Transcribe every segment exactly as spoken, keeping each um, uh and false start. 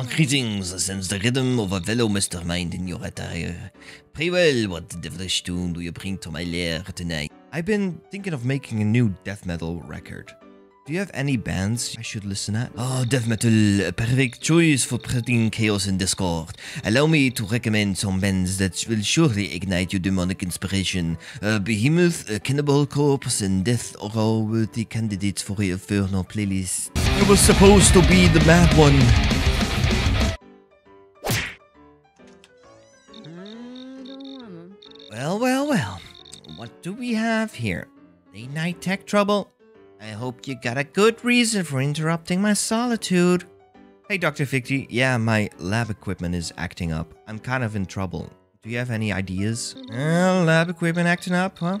Ah, greetings, since the rhythm of a fellow mastermind in your attire. Pray well, what devilish tune do you bring to my lair tonight? I've been thinking of making a new death metal record. Do you have any bands I should listen at? Oh, death metal, a perfect choice for spreading chaos and discord. Allow me to recommend some bands that will surely ignite your demonic inspiration. Uh, Behemoth, uh, Cannibal Corpse, and Death Horror were the candidates for your Inferno playlist. It was supposed to be the mad one. Well, well, well. What do we have here? Late night tech trouble? I hope you got a good reason for interrupting my solitude. Hey, Doctor Fichte. Yeah, my lab equipment is acting up. I'm kind of in trouble. Do you have any ideas? Uh, lab equipment acting up, huh?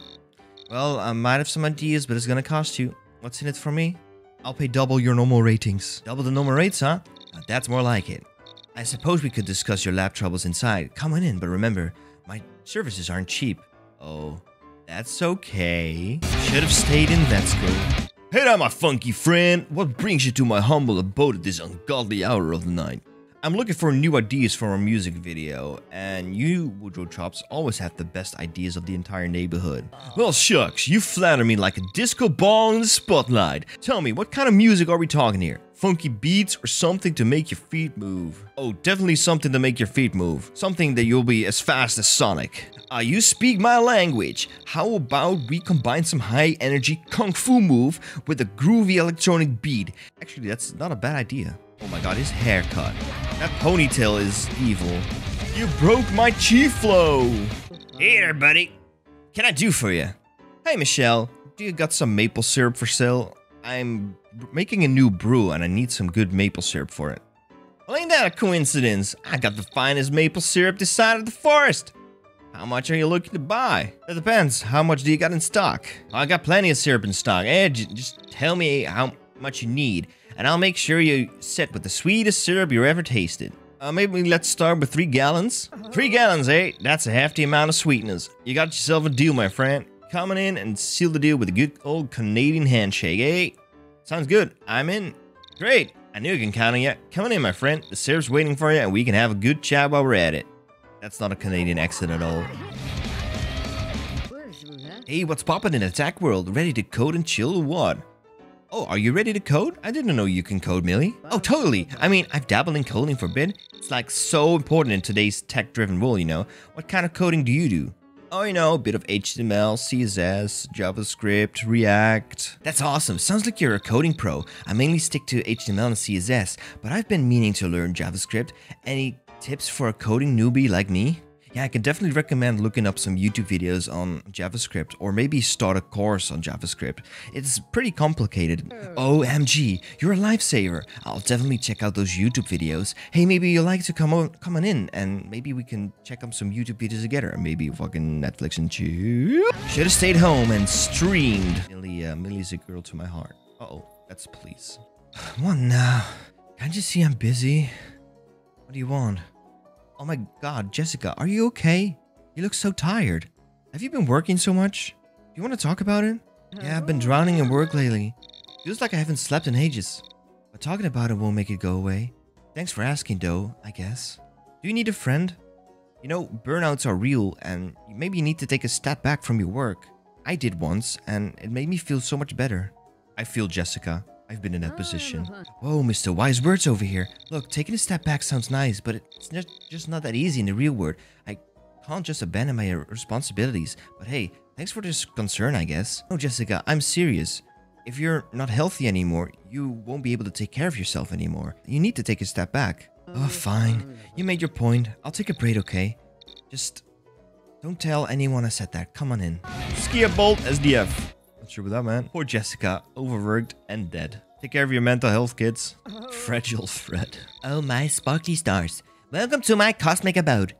Well, I might have some ideas, but it's gonna cost you. What's in it for me? I'll pay double your normal ratings. Double the normal rates, huh? Now that's more like it. I suppose we could discuss your lab troubles inside. Come on in, but remember, my services aren't cheap. Oh, that's okay. Should have stayed in vet school. Hey there, my funky friend! What brings you to my humble abode at this ungodly hour of the night? I'm looking for new ideas for a music video, and you, Woodrow Chops, always have the best ideas of the entire neighborhood. Well, shucks, you flatter me like a disco ball in the spotlight. Tell me, what kind of music are we talking here? Funky beats or something to make your feet move? Oh, definitely something to make your feet move. Something that you'll be as fast as Sonic. Ah, you speak my language. How about we combine some high-energy kung fu move with a groovy electronic beat? Actually, that's not a bad idea. Oh my god, his haircut. That ponytail is evil. You broke my chi flow! Hey there, buddy. Can I do for you? Hey, Michelle. Do you got some maple syrup for sale? I'm making a new brew and I need some good maple syrup for it. Well, ain't that a coincidence? I got the finest maple syrup this side of the forest. How much are you looking to buy? It depends. How much do you got in stock? I got plenty of syrup in stock. Eh, just tell me how much you need, and I'll make sure you set with the sweetest syrup you ever tasted. Uh, maybe let's start with three gallons. Three gallons, eh? That's a hefty amount of sweetness. You got yourself a deal, my friend. Coming in and seal the deal with a good old Canadian handshake, eh? Sounds good. I'm in. Great. I knew I can count on you. Coming in, my friend. The syrup's waiting for you, and we can have a good chat while we're at it. That's not a Canadian accent at all. Hey, what's poppin' in Attack World? Ready to code and chill or what? Oh, are you ready to code? I didn't know you can code, Millie. Oh, totally. I mean, I've dabbled in coding for a bit. It's like so important in today's tech-driven world, you know. What kind of coding do you do? Oh, you know, a bit of H T M L, C S S, JavaScript, React. That's awesome. Sounds like you're a coding pro. I mainly stick to H T M L and C S S, but I've been meaning to learn JavaScript. Any tips for a coding newbie like me? Yeah, I can definitely recommend looking up some YouTube videos on JavaScript, or maybe start a course on JavaScript. It's pretty complicated. O M G, you're a lifesaver. I'll definitely check out those YouTube videos. Hey, maybe you like to come on, come on in, and maybe we can check out some YouTube videos together. Maybe fucking Netflix and chill. Should have stayed home and streamed. Millie, uh, Millie's a girl to my heart. Uh-oh, that's police. What now? Can't you see I'm busy? What do you want? Oh my god, Jessica, are you okay? You look so tired. Have you been working so much? Do you want to talk about it? Yeah, I've been drowning in work lately. Feels like I haven't slept in ages. But talking about it won't make it go away. Thanks for asking though, I guess. Do you need a friend? You know, burnouts are real and maybe you need to take a step back from your work. I did once and it made me feel so much better. I feel Jessica. I've been in that position. Whoa, Mister Wise Words over here. Look, taking a step back sounds nice, but it's just not that easy in the real world. I can't just abandon my responsibilities. But hey, thanks for this concern, I guess. No, Jessica, I'm serious. If you're not healthy anymore, you won't be able to take care of yourself anymore. You need to take a step back. Oh, fine. You made your point. I'll take a break, okay? Just don't tell anyone I said that. Come on in. Skia Bolt S D F. Sure with that, man. Poor Jessica, overworked and dead. Take care of your mental health, kids. Fragile Fred. Oh my sparkly stars. Welcome to my cosmic abode.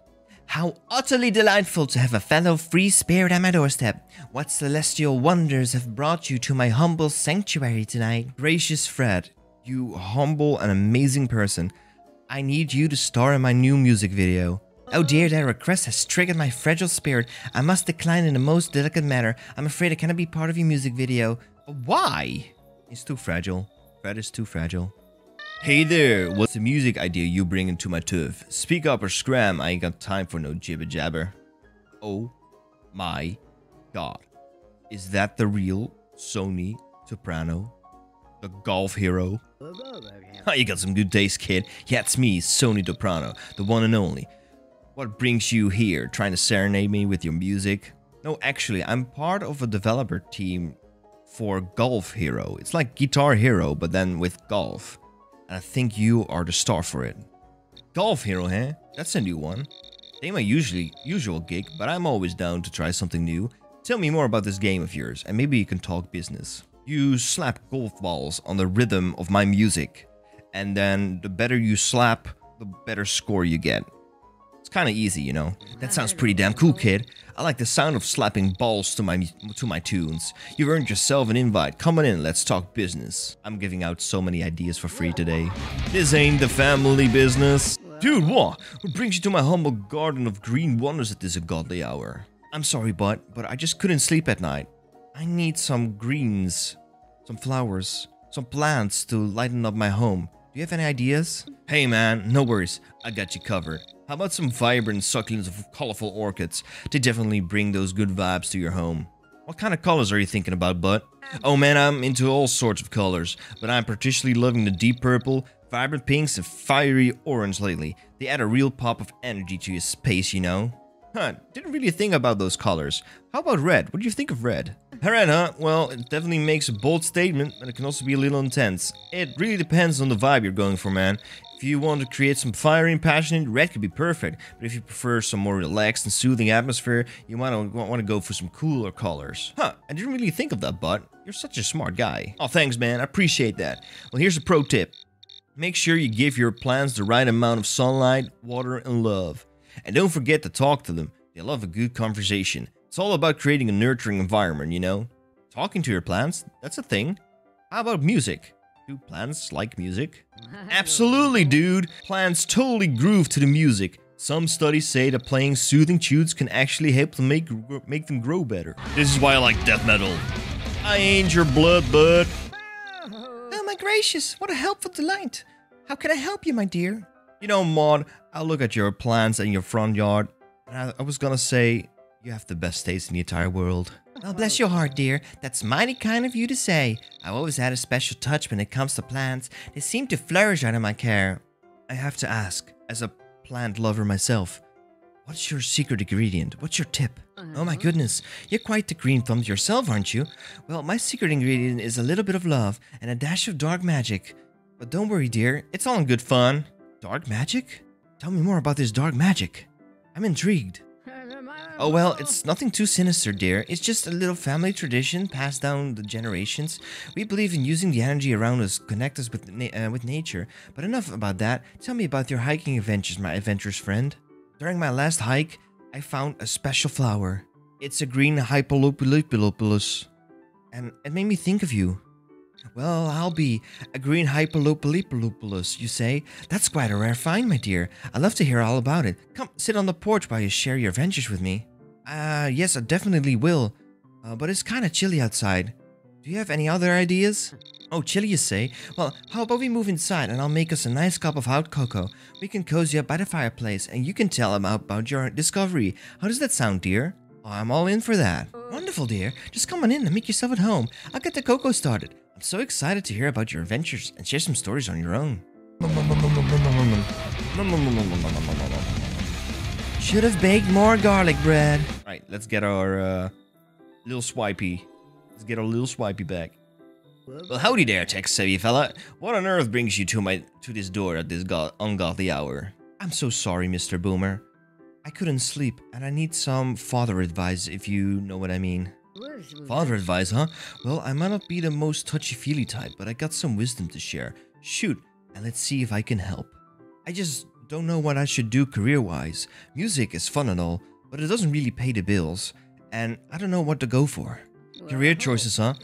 How utterly delightful to have a fellow free spirit at my doorstep. What celestial wonders have brought you to my humble sanctuary tonight? Gracious Fred, you humble and amazing person. I need you to star in my new music video. Oh dear, that request has triggered my fragile spirit. I must decline in the most delicate manner. I'm afraid I cannot be part of your music video. Why? It's too fragile. Fred is too fragile. Hey there, what's the music idea you bring into my turf? Speak up or scram, I ain't got time for no jibber jabber. Oh my god. Is that the real Sony Soprano? The Golf Hero? Oh, you got some good taste, kid. Yeah, it's me, Sony Soprano, the one and only. What brings you here, trying to serenade me with your music? No, actually, I'm part of a developer team for Golf Hero. It's like Guitar Hero, but then with golf. And I think you are the star for it. Golf Hero, huh? That's a new one. They my usually usual gig, but I'm always down to try something new. Tell me more about this game of yours, and maybe you can talk business. You slap golf balls on the rhythm of my music, and then the better you slap, the better score you get. It's kind of easy, you know. That sounds pretty damn cool, kid. I like the sound of slapping balls to my to my tunes. You've earned yourself an invite. Come on in, let's talk business. I'm giving out so many ideas for free today. This ain't the family business. Dude, what? What brings you to my humble garden of green wonders at this godly hour? I'm sorry, bud, but I just couldn't sleep at night. I need some greens, some flowers, some plants to lighten up my home. Do you have any ideas? Hey man, no worries, I got you covered. How about some vibrant succulents of colorful orchids? They definitely bring those good vibes to your home. What kind of colors are you thinking about, bud? Oh man, I'm into all sorts of colors, but I'm particularly loving the deep purple, vibrant pinks and fiery orange lately. They add a real pop of energy to your space, you know? Huh, didn't really think about those colors. How about red? What do you think of red? Red, huh? Well, it definitely makes a bold statement, but it can also be a little intense. It really depends on the vibe you're going for, man. If you want to create some fiery and passionate, red could be perfect. But if you prefer some more relaxed and soothing atmosphere, you might want to go for some cooler colors. Huh, I didn't really think of that, bud. You're such a smart guy. Oh, thanks, man. I appreciate that. Well, here's a pro tip. Make sure you give your plants the right amount of sunlight, water, and love. And don't forget to talk to them. They love a good conversation. It's all about creating a nurturing environment, you know? Talking to your plants, that's a thing. How about music? Do plants like music? Absolutely, dude! Plants totally groove to the music. Some studies say that playing soothing tunes can actually help them make, make them grow better. This is why I like death metal. I ain't your blood, bud. Oh my gracious, what a helpful delight. How can I help you, my dear? You know, Maud, I look at your plants in your front yard, and I, I was gonna say... You have the best taste in the entire world. Oh, bless your heart, dear. That's mighty kind of you to say. I've always had a special touch when it comes to plants. They seem to flourish under my care. I have to ask, as a plant lover myself, what's your secret ingredient? What's your tip? Oh my goodness, you're quite the green thumb yourself, aren't you? Well, my secret ingredient is a little bit of love and a dash of dark magic. But don't worry, dear. It's all in good fun. Dark magic? Tell me more about this dark magic. I'm intrigued. Oh well, it's nothing too sinister, dear. It's just a little family tradition passed down the generations. We believe in using the energy around us to connect us with, na uh, with nature. But enough about that. Tell me about your hiking adventures, my adventurous friend. During my last hike, I found a special flower. It's a green Hypolopilopilous. And it made me think of you. Well, I'll be a green Hypolopilopilous, you say? That's quite a rare find, my dear. I'd love to hear all about it. Come, sit on the porch while you share your adventures with me. Uh, yes, I definitely will. Uh, but it's kind of chilly outside. Do you have any other ideas? Oh, chilly, you say? Well, how about we move inside and I'll make us a nice cup of hot cocoa. We can cozy up by the fireplace and you can tell him about your discovery. How does that sound, dear? Oh, I'm all in for that. Wonderful, dear. Just come on in and make yourself at home. I'll get the cocoa started. I'm so excited to hear about your adventures and share some stories on your own. Should have baked more garlic bread. Right, let's get our uh, little swipey. Let's get our little swipey back. Well, howdy there, tech-savvy fella. What on earth brings you to my to this door at this god ungodly hour? I'm so sorry, Mister Boomer. I couldn't sleep, and I need some father advice, if you know what I mean. Father advice, huh? Well, I might not be the most touchy-feely type, but I got some wisdom to share. Shoot, and let's see if I can help. I just don't know what I should do career-wise. Music is fun and all, but it doesn't really pay the bills, and I don't know what to go for. Career choices, huh?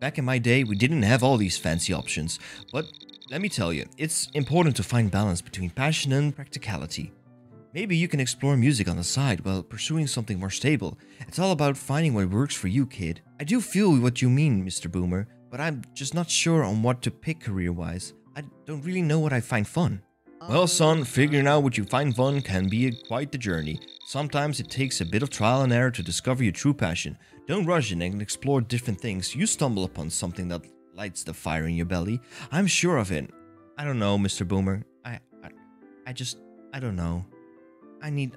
Back in my day, we didn't have all these fancy options, but let me tell you, it's important to find balance between passion and practicality. Maybe you can explore music on the side while pursuing something more stable. It's all about finding what works for you, kid. I do feel what you mean, Mister Boomer, but I'm just not sure on what to pick career-wise. I don't really know what I find fun. Well, son, figuring out what you find fun can be quite the journey. Sometimes it takes a bit of trial and error to discover your true passion. Don't rush in and explore different things. You stumble upon something that lights the fire in your belly. I'm sure of it. I don't know, Mister Boomer. I, I, I just, I don't know. I need,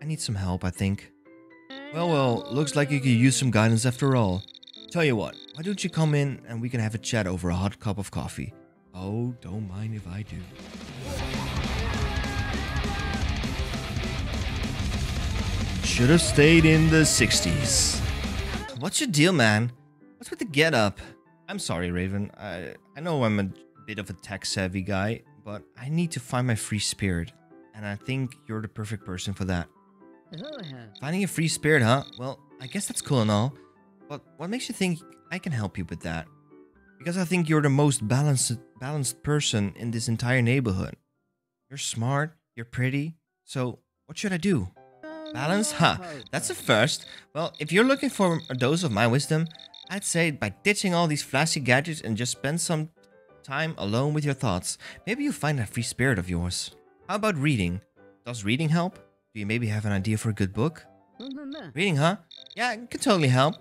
I need some help, I think. Well, well, looks like you could use some guidance after all. Tell you what, why don't you come in and we can have a chat over a hot cup of coffee? Oh, don't mind if I do. Should have stayed in the sixties. What's your deal, man? What's with the get-up? I'm sorry, Raven. I, I know I'm a bit of a tech-savvy guy, but I need to find my free spirit. And I think you're the perfect person for that. Finding a free spirit, huh? Well, I guess that's cool and all. But what makes you think I can help you with that? Because I think you're the most balanced balanced person in this entire neighborhood. You're smart, you're pretty, so what should I do? Balance? Ha, huh, that's a first. Well, if you're looking for a dose of my wisdom, I'd say by ditching all these flashy gadgets and just spend some time alone with your thoughts. Maybe you'll find that free spirit of yours. How about reading? Does reading help? Do you maybe have an idea for a good book? Reading, huh? Yeah, it can totally help.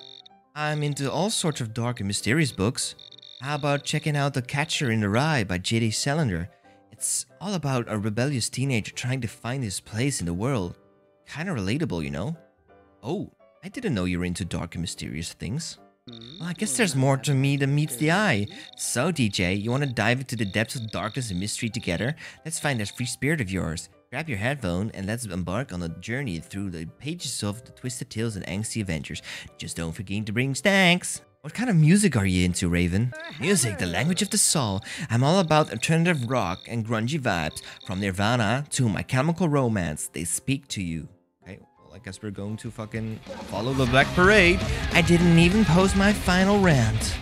I'm into all sorts of dark and mysterious books. How about checking out The Catcher in the Rye by J D Salinger? It's all about a rebellious teenager trying to find his place in the world. Kind of relatable, you know? Oh, I didn't know you were into dark and mysterious things. Well, I guess there's more to me than meets the eye. So, D J, you want to dive into the depths of darkness and mystery together? Let's find that free spirit of yours. Grab your headphone and let's embark on a journey through the pages of the twisted tales and angsty adventures. Just don't forget to bring snacks. What kind of music are you into, Raven? Music, the language of the soul. I'm all about alternative rock and grungy vibes. From Nirvana to My Chemical Romance, they speak to you. Okay, well, I guess we're going to fucking follow the Black Parade. I didn't even post my final rant.